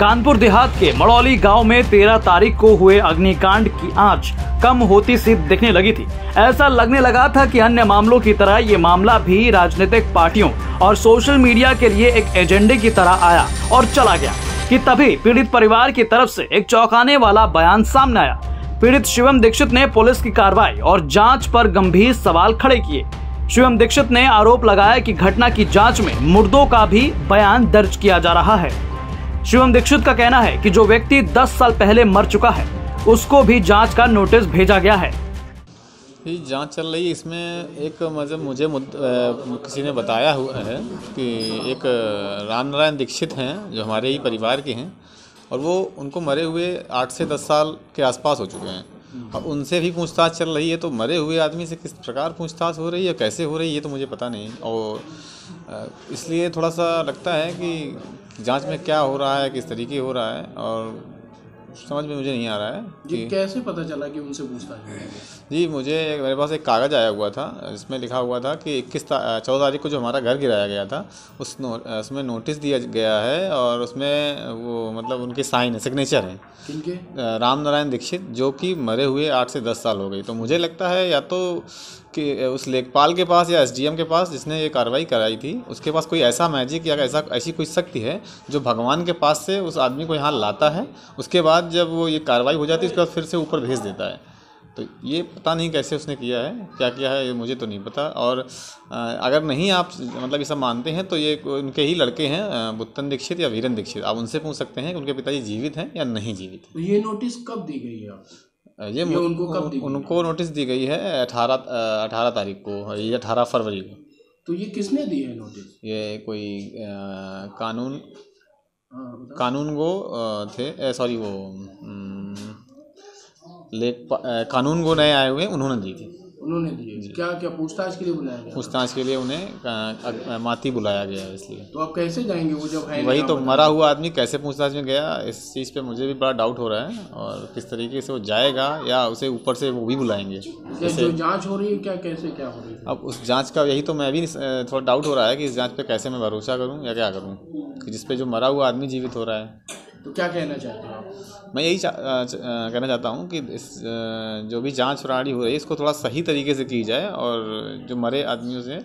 कानपुर देहात के मड़ौली गांव में 13 तारीख को हुए अग्निकांड की आंच कम होती सी दिखने लगी थी। ऐसा लगने लगा था कि अन्य मामलों की तरह ये मामला भी राजनीतिक पार्टियों और सोशल मीडिया के लिए एक एजेंडे की तरह आया और चला गया कि तभी पीड़ित परिवार की तरफ से एक चौंकाने वाला बयान सामने आया। पीड़ित शिवम दीक्षित ने पुलिस की कार्रवाई और जाँच पर गंभीर सवाल खड़े किए। शिवम दीक्षित ने आरोप लगाया कि घटना की जांच में मुर्दों का भी बयान दर्ज किया जा रहा है। शिवम दीक्षित का कहना है कि जो व्यक्ति 10 साल पहले मर चुका है उसको भी जांच का नोटिस भेजा गया है। जांच चल रही है। इसमें एक मुझे किसी ने बताया हुआ है कि एक रामनारायण दीक्षित हैं जो हमारे ही परिवार के हैं और वो उनको मरे हुए 8 से 10 साल के आसपास हो चुके हैं। अब उनसे भी पूछताछ चल रही है, तो मरे हुए आदमी से किस प्रकार पूछताछ हो रही है, कैसे हो रही है, ये तो मुझे पता नहीं। और इसलिए थोड़ा सा लगता है कि जांच में क्या हो रहा है, किस तरीके हो रहा है, और समझ में मुझे नहीं आ रहा है कि कैसे पता चला कि उनसे पूछताछ। जी, मुझे मेरे पास एक कागज़ आया हुआ था जिसमें लिखा हुआ था कि 14 तारीख को जो हमारा घर गिराया गया था उसमें नोटिस दिया गया है और उसमें वो उनके साइन है, सिग्नेचर है किनके, रामनारायण दीक्षित, जो कि मरे हुए 8 से 10 साल हो गई। तो मुझे लगता है या तो कि उस लेखपाल के पास या एसडीएम के पास जिसने ये कार्रवाई कराई थी उसके पास कोई ऐसा मैजिक या ऐसी कोई शक्ति है जो भगवान के पास से उस आदमी को यहाँ लाता है, उसके बाद जब वो ये कार्रवाई हो जाती है उसके बाद फिर से ऊपर भेज देता है। तो ये पता नहीं कैसे उसने किया है, क्या किया है, ये मुझे तो नहीं पता। और अगर नहीं आप ये सब मानते हैं तो ये उनके ही लड़के हैं, बुतन दीक्षित या वीरन दीक्षित, आप उनसे पूछ सकते हैं कि उनके पिताजी जीवित हैं या नहीं जीवित हैं। ये नोटिस कब दी गई है आपको? ये उनको नोटिस दी गई है 18 तारीख को या 18 फरवरी को। तो ये किसने दी है नोटिस? ये कोई कानून गो थे, सॉरी वो कानून गो नए आए हुए, उन्होंने दी थी। उन्होंने दी क्या क्या पूछताछ के लिए बुलाया गया? पूछताछ के लिए उन्हें माती बुलाया गया है। इसलिए तो आप कैसे जाएंगे वो जब है वही तो मरा हुआ आदमी कैसे पूछताछ में गया, इस चीज़ पे मुझे भी बड़ा डाउट हो रहा है। और किस तरीके से वो जाएगा या उसे ऊपर से वो भी बुलाएंगे, जो जाँच हो रही है क्या कैसे क्या हो रही है। अब उस जाँच का यही तो मैं भी थोड़ा डाउट हो रहा है कि इस जाँच पर कैसे मैं भरोसा करूँ या क्या करूँ जिसपे जो मरा हुआ आदमी जीवित हो रहा है। तो क्या कहना चाहते हो आप? मैं यही कहना चाहता हूँ कि इस जो भी जांच प्रणाली हो रही है इसको थोड़ा सही तरीके से की जाए और जो मरे आदमियों से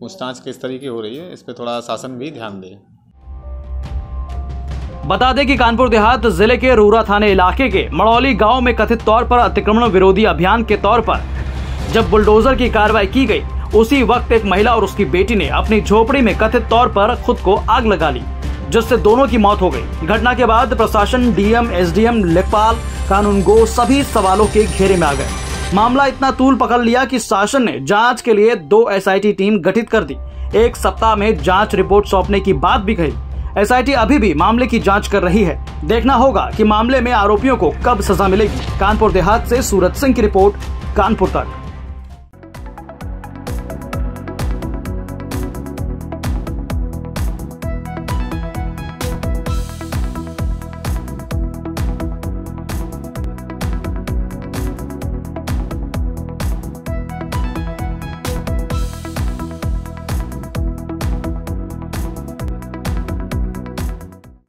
पूछताछ किस तरीके हो रही है इस पे थोड़ा शासन भी ध्यान दे। बता दें कि कानपुर देहात जिले के रूरा थाने इलाके के मड़ौली गांव में कथित तौर पर अतिक्रमण विरोधी अभियान के तौर पर जब बुलडोजर की कार्रवाई की गई उसी वक्त एक महिला और उसकी बेटी ने अपनी झोपड़ी में कथित तौर पर खुद को आग लगा ली जिससे दोनों की मौत हो गई। घटना के बाद प्रशासन, डीएम, एसडीएम, लेखपाल, कानून गो सभी सवालों के घेरे में आ गए। मामला इतना तूल पकड़ लिया कि शासन ने जांच के लिए 2 एसआईटी टीम गठित कर दी। 1 सप्ताह में जांच रिपोर्ट सौंपने की बात भी कही। एसआईटी अभी भी मामले की जांच कर रही है। देखना होगा कि मामले में आरोपियों को कब सजा मिलेगी। कानपुर देहात से सूरज सिंह की रिपोर्ट, कानपुर तक।